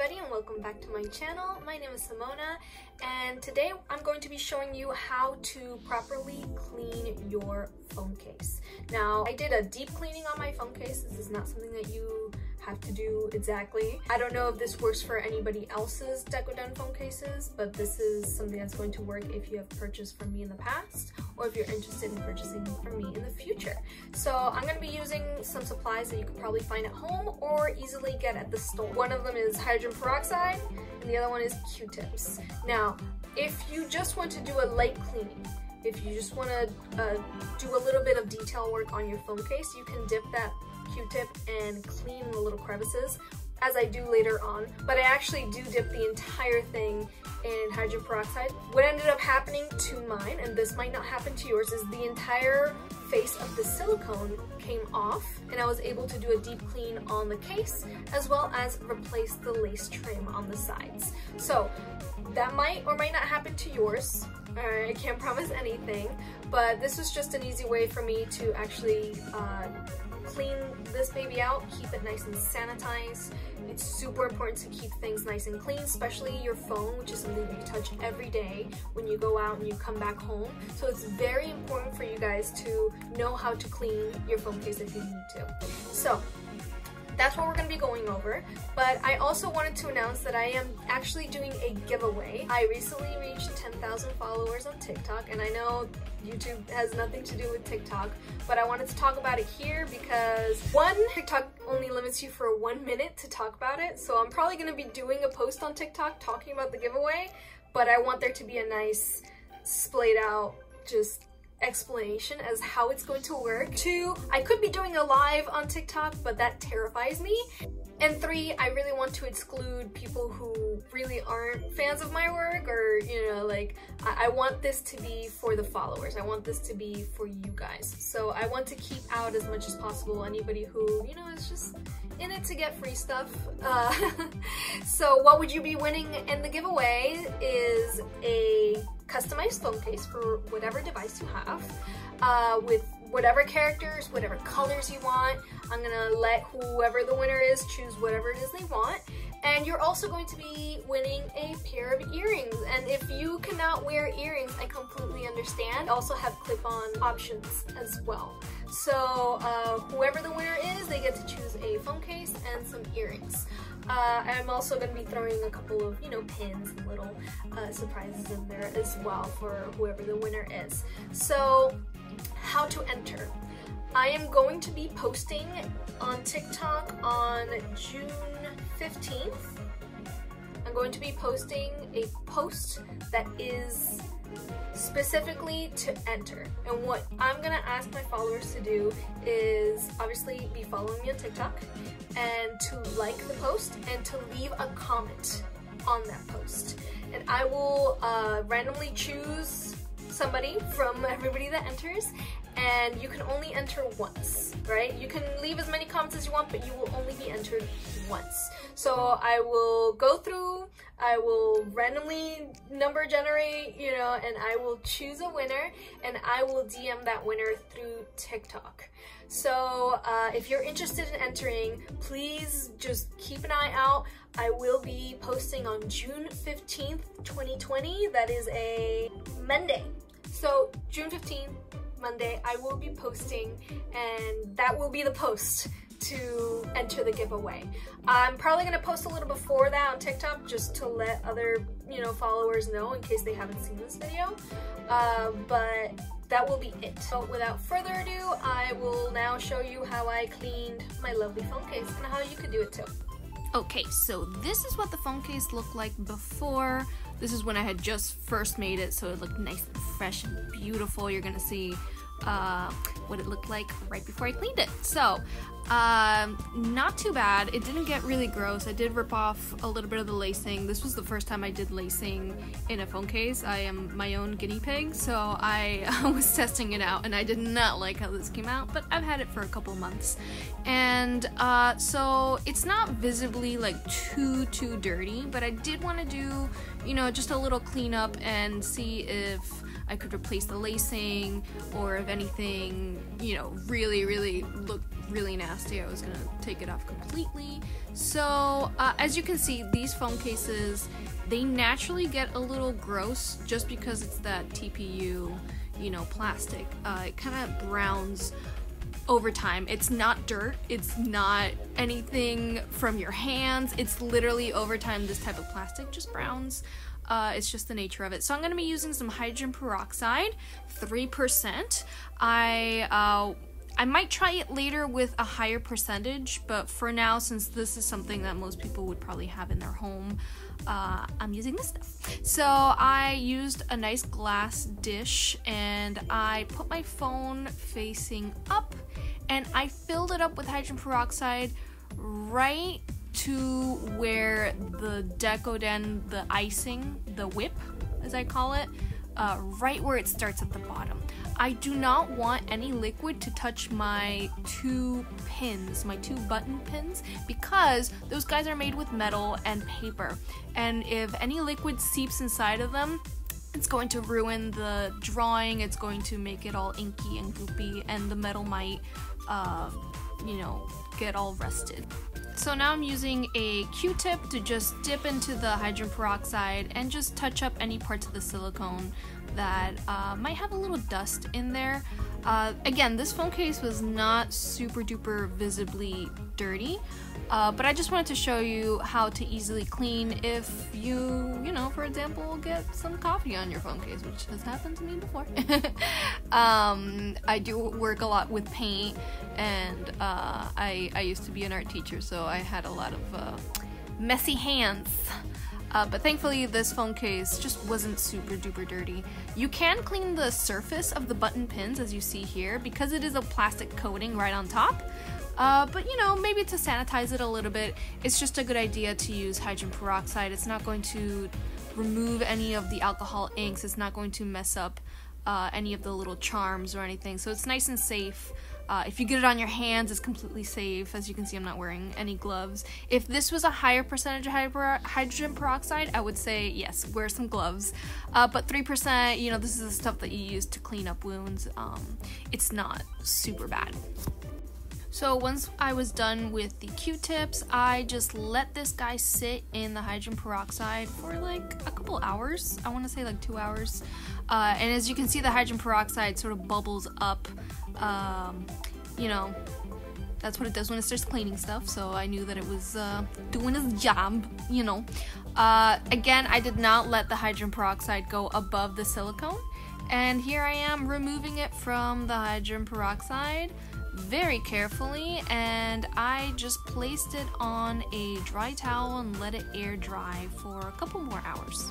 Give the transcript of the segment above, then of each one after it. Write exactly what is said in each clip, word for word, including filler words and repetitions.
everybody and welcome back to my channel. My name is Simona and today I'm going to be showing you how to properly clean your phone case. Now, I did a deep cleaning on my phone case. This is not something that you have to do exactly. I don't know if this works for anybody else's Decoden phone cases, but this is something that's going to work if you have purchased from me in the past or if you're interested in purchasing from me in the future. So I'm going to be using some supplies that you could probably find at home or easily get at the store. One of them is hydrogen peroxide and the other one is Q-tips. Now, if you just want to do a light cleaning, if you just want to uh, do a little bit of detail work on your phone case, you can dip that Q-tip and clean the little crevices, as I do later on. But I actually do dip the entire thing in hydrogen peroxide. What ended up happening to mine, and this might not happen to yours, is the entire face of the silicone came off and I was able to do a deep clean on the case as well as replace the lace trim on the sides. So that might or might not happen to yours. I can't promise anything, but this was just an easy way for me to actually uh, clean this baby out, keep it nice and sanitized. It's super important to keep things nice and clean, especially your phone, which is something that you touch every day when you go out and you come back home. So it's very important for you guys to know how to clean your phone case if you need to. So that's what we're going to be going over, but I also wanted to announce that I am actually doing a giveaway. I recently reached ten thousand followers on TikTok, and I know YouTube has nothing to do with TikTok, but I wanted to talk about it here because one, TikTok only limits you for one minute to talk about it, so I'm probably going to be doing a post on TikTok talking about the giveaway, but I want there to be a nice, splayed out, just explanation as how it's going to work. Two, I could be doing a live on TikTok, but that terrifies me. And three, I really want to exclude people who really aren't fans of my work, or, you know, like, I, I want this to be for the followers. I want this to be for you guys. So I want to keep out as much as possible anybody who, you know, is just in it to get free stuff. Uh, so what would you be winning in the giveaway is a customized phone case for whatever device you have, uh, with whatever characters, whatever colors you want. I'm gonna let whoever the winner is choose whatever it is they want. And you're also going to be winning a pair of earrings. And if you cannot wear earrings, I completely understand. I also have clip-on options as well. So uh, whoever the winner is, they get to choose a phone case and some earrings. Uh, I'm also going to be throwing a couple of, you know, pins and little uh, surprises in there as well for whoever the winner is. So how to enter. I am going to be posting on TikTok on June fifteenth. I'm going to be posting a post that is specifically to enter. And what I'm gonna ask my followers to do is obviously be following me on TikTok and to like the post and to leave a comment on that post. And I will uh, randomly choose somebody from everybody that enters, and you can only enter once, right? You can leave as many comments as you want, but you will only be entered once. So I will go through, I will randomly number generate, you know, and I will choose a winner, and I will D M that winner through TikTok. So uh, if you're interested in entering, please just keep an eye out. I will be posting on June fifteenth, twenty twenty. That is a Monday. So June fifteenth, Monday, I will be posting, and that will be the post to enter the giveaway. I'm probably gonna post a little before that on TikTok just to let other, you know, followers know in case they haven't seen this video, uh, but that will be it. So without further ado, I will now show you how I cleaned my lovely phone case and how you could do it too. Okay, so this is what the phone case looked like before. This is when I had just first made it, so it looked nice and fresh and beautiful. You're gonna see uh, what it looked like right before I cleaned it. So, um, not too bad. It didn't get really gross. I did rip off a little bit of the lacing. This was the first time I did lacing in a phone case. I am my own guinea pig, so I was testing it out, and I did not like how this came out, but I've had it for a couple months. And uh, so it's not visibly like too, too dirty, but I did want to do, you know, just a little cleanup and see if I could replace the lacing or if anything, you know, really, really looked really nasty, I was gonna take it off completely. So uh, as you can see, these phone cases, they naturally get a little gross just because it's that T P U, you know, plastic. Uh, it kind of browns over time. It's not dirt, it's not anything from your hands, it's literally over time this type of plastic just browns. Uh, it's just the nature of it. So I'm gonna be using some hydrogen peroxide, three percent. I uh, I might try it later with a higher percentage, but for now, since this is something that most people would probably have in their home, uh, I'm using this stuff. So I used a nice glass dish and I put my phone facing up and I filled it up with hydrogen peroxide right to where the Decoden, the icing, the whip, as I call it, uh, right where it starts at the bottom. I do not want any liquid to touch my two pins, my two button pins, because those guys are made with metal and paper. And if any liquid seeps inside of them, it's going to ruin the drawing, it's going to make it all inky and goopy, and the metal might, uh, you know, get all rusted. So now I'm using a Q-tip to just dip into the hydrogen peroxide and just touch up any parts of the silicone that uh, might have a little dust in there. Uh, again, this phone case was not super duper visibly dirty, uh, but I just wanted to show you how to easily clean if you, you know, for example, get some coffee on your phone case, which has happened to me before. um, I do work a lot with paint, and uh, I, I used to be an art teacher, so I had a lot of uh, messy hands. Uh, but thankfully this phone case just wasn't super duper dirty. You can clean the surface of the button pins, as you see here, because it is a plastic coating right on top. Uh, but you know, maybe to sanitize it a little bit, it's just a good idea to use hydrogen peroxide. It's not going to remove any of the alcohol inks, it's not going to mess up uh, any of the little charms or anything, so it's nice and safe. Uh, if you get it on your hands, it's completely safe. As you can see, I'm not wearing any gloves. If this was a higher percentage of hydrogen peroxide, I would say, yes, wear some gloves. Uh, but three percent, you know, this is the stuff that you use to clean up wounds. Um, it's not super bad. So once I was done with the Q-tips, I just let this guy sit in the hydrogen peroxide for like a couple hours. I want to say like two hours. Uh, and as you can see, the hydrogen peroxide sort of bubbles up. Um, you know, that's what it does when it starts cleaning stuff, so I knew that it was uh, doing its job, you know. Uh, again, I did not let the hydrogen peroxide go above the silicone, and here I am removing it from the hydrogen peroxide very carefully, and I just placed it on a dry towel and let it air dry for a couple more hours.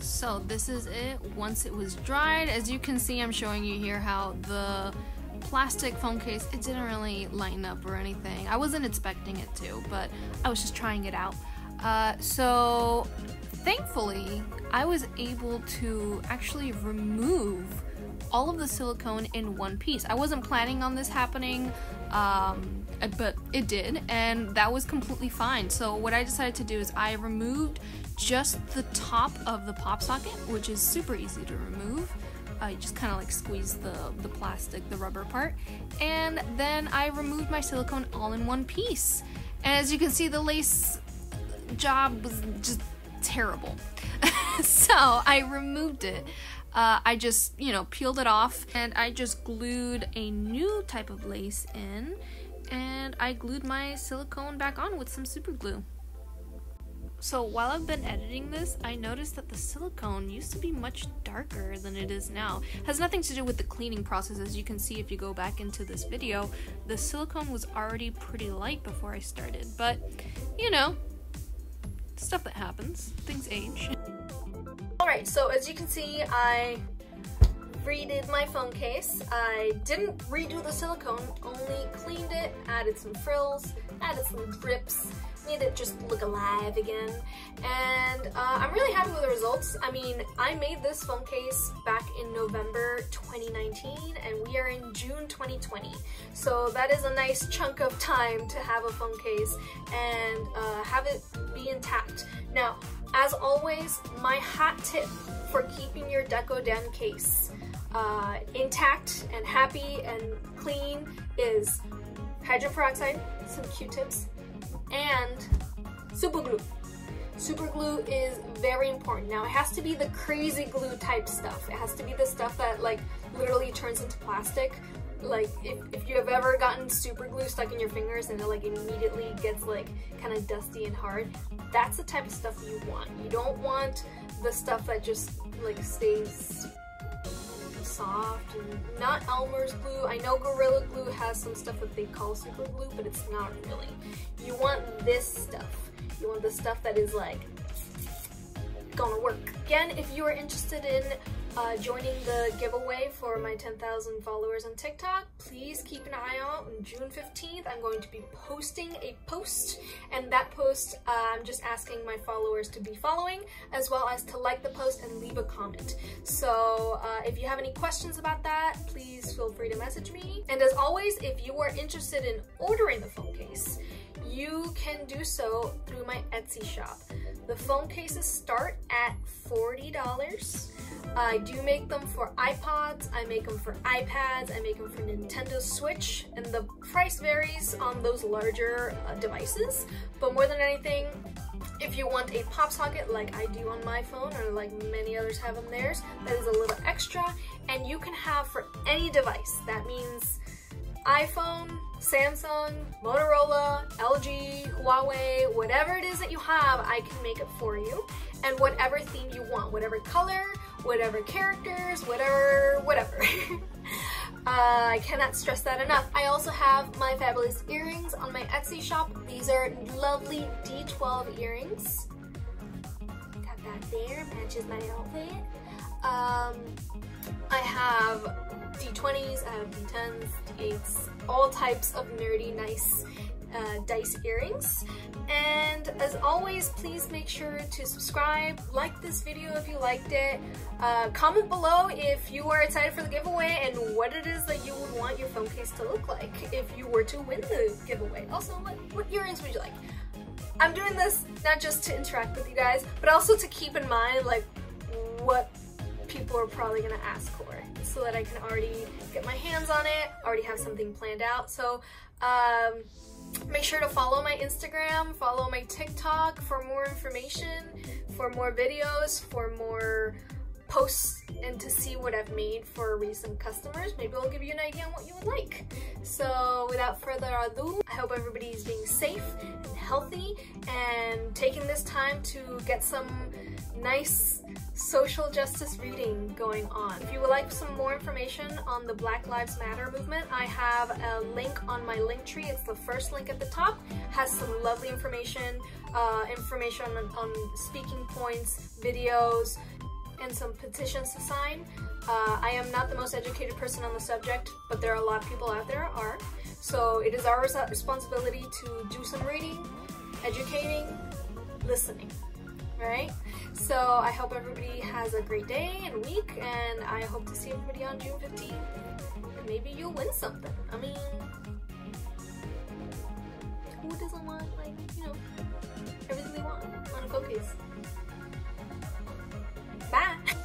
So this is it once it was dried. As you can see, I'm showing you here how the plastic phone case, it didn't really lighten up or anything. I wasn't expecting it to, but I was just trying it out. Uh, so thankfully, I was able to actually remove all of the silicone in one piece. I wasn't planning on this happening, um, but it did, and that was completely fine. So what I decided to do is I removed just the top of the pop socket, which is super easy to remove. Uh, you just kind of like squeeze the, the plastic, the rubber part, and then I removed my silicone all in one piece. And as you can see, the lace job was just terrible. So I removed it. Uh, I just, you know, peeled it off, and I just glued a new type of lace in, and I glued my silicone back on with some super glue. So while I've been editing this, I noticed that the silicone used to be much darker than it is now. It has nothing to do with the cleaning process. As you can see, if you go back into this video, the silicone was already pretty light before I started, but, you know, stuff that happens, things age. Alright, so as you can see, I redid my phone case. I didn't redo the silicone, only cleaned it, added some frills, added some drips, made it just look alive again. And uh, I'm really happy with the results. I mean, I made this phone case back in November twenty nineteen, and we are in June twenty twenty. So that is a nice chunk of time to have a phone case and uh, have it be intact. Now, as always, my hot tip for keeping your Decoden case. uh, intact and happy and clean is hydrogen peroxide, some Q-tips, and super glue. Super glue is very important. Now, it has to be the crazy glue type stuff. It has to be the stuff that like literally turns into plastic. Like if, if you have ever gotten super glue stuck in your fingers and it like immediately gets like kind of dusty and hard, that's the type of stuff you want. You don't want the stuff that just like stays soft and not Elmer's glue. I know Gorilla Glue has some stuff that they call super glue, but it's not really. You want this stuff. You want the stuff that is like gonna work. Again, if you are interested in uh, joining the giveaway for my ten thousand followers on TikTok, please keep an eye out. On June fifteenth, I'm going to be posting a post, and that post uh, I'm just asking my followers to be following, as well as to like the post and leave a comment. So uh, if you have any questions about that, please feel free to message me. And as always, if you are interested in ordering the phone case, you can do so through my Etsy shop. The phone cases start at forty dollars. I do make them for iPods, I make them for iPads, I make them for Nintendo Switch, and the price varies on those larger uh, devices. But more than anything, if you want a PopSocket like I do on my phone, or like many others have on theirs, that is a little extra, and you can have for any device. That means iPhone, Samsung, Motorola, L G, Huawei, whatever it is that you have, I can make it for you. And whatever theme you want, whatever color, whatever characters, whatever, whatever. uh, I cannot stress that enough. I also have my fabulous earrings on my Etsy shop. These are lovely D twelve earrings. Got that there, matches my outfit. Um, I have D twenties, I have D tens, D eights, all types of nerdy, nice uh, dice earrings. And as always, please make sure to subscribe, like this video if you liked it, uh, comment below if you are excited for the giveaway and what it is that you would want your phone case to look like if you were to win the giveaway. Also, what, what earrings would you like? I'm doing this not just to interact with you guys, but also to keep in mind like what people are probably gonna ask for, so that I can already get my hands on it, already have something planned out. So um, make sure to follow my Instagram, follow my TikTok for more information, for more videos, for more posts, and to see what I've made for recent customers. Maybe I'll give you an idea on what you would like. So without further ado, I hope everybody's being safe and healthy and taking this time to get some nice social justice reading going on. If you would like some more information on the Black Lives Matter movement, I have a link on my Linktree. It's the first link at the top. Has some lovely information, uh, information on, on speaking points, videos, and some petitions to sign. Uh, I am not the most educated person on the subject, but there are a lot of people out there are. So it is our res responsibility to do some reading, educating, listening. Right? So I hope everybody has a great day and week, and I hope to see everybody on June fifteenth. And maybe you'll win something. I mean, who doesn't want, like, you know, everything they want on a phone case? Bye!